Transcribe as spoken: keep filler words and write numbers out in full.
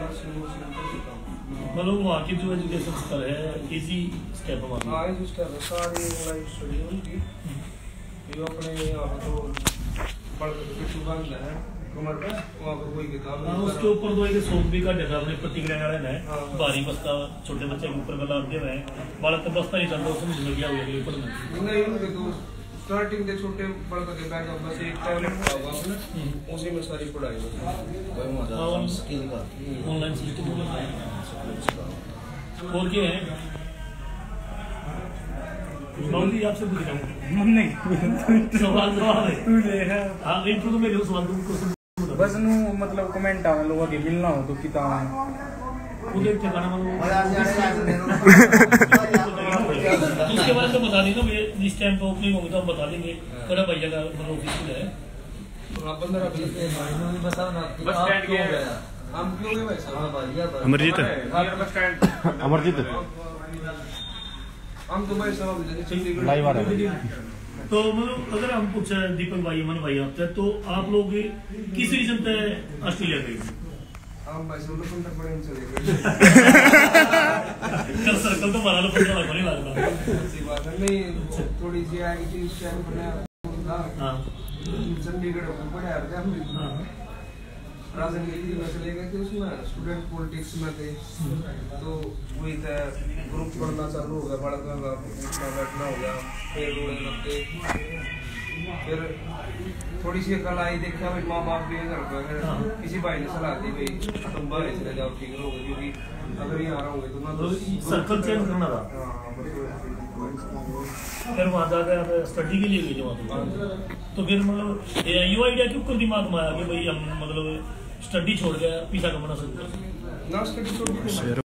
मतलब वहाँ जो एजुकेशन सिस्टम है इजी स्टेप हमारा हाँ इजी स्टेप है सारी ऑनलाइन स्टडी होती है। ये अपने यहाँ तो पढ़ के चुकान है कमर पे वहाँ पर कोई किताब हाँ उसके ऊपर तो एक सोप भी का जगह अपने प्रतिक्रिया वाले हैं भारी बस्ता छोटे बच्चे के ऊपर वाला आगे हैं बालक का बस्ता नहीं चलता उसमें झुल गया हुआ ऊपर नहीं उनके तो स्टार्टिंग के छोटे पढ़ करके बैठ जाओ बस एक टैबलेट होगा अपने उसी में सारी पढ़ाई होती है और स्किल का ऑनलाइन सिस्टम और क्या है मामली आपसे पूछ रहा हूँ नहीं सवाल सवाल है हाँ इंटरव्यू में जो सवाल तुमको बस नू मतलब कमेंट आवे लोगों के मिलना हो तो किताब उधर क्या करना मतलब उसके बारे में बता दीजिए मुझे जिस टाइम पे ओपनिंग होगी तो हम बता देंगे कड़ा भैया का मतलब ऑफिस है आप बंदर आप नहीं बता ना बस स्टैंड क्यों गया हम क्यों गए भाई साहब अमरजीत अमरजीत हम तो भाई साहब लाइव आ रहे हैं तो मतलब अगर हम पूछे दीपक भाई अमन भाई आपसे तो आप लोग किस रीजन पे ऑस्ट्रेलिया गए हम भाई साहब लोग कॉन्टैक्ट पड़े उनसे कल सर्कल तो मारा लो पता लगा नहीं लगता ऐसी बात नहीं थोड़ी सी आई थी शहर बना हां चंडीगढ़ को पढ़ा रहे हम राजनीति में चले गए थे उसमें स्टूडेंट पॉलिटिक्स में थे तो वही था ग्रुप पढ़ना चालू हो गया बड़ा करना बैठना हो गया फिर रोने लगते फिर थोड़ी सी कल आई देखा भाई माँ बाप भी घर पर किसी भाई ने सलाह दी भाई तुम बाहर चले जाओ ठीक रहोगे क्योंकि अगर यहाँ रहोगे तो ना तो सर्कल चेंज करना था फिर वहाँ जाकर स्टडी के लिए गए थे तो फिर मतलब यू आइडिया क्यों कर दिमाग में आया कि भाई हम मतलब स्टडी छोड़ गया पीछा कमाना शुरू कर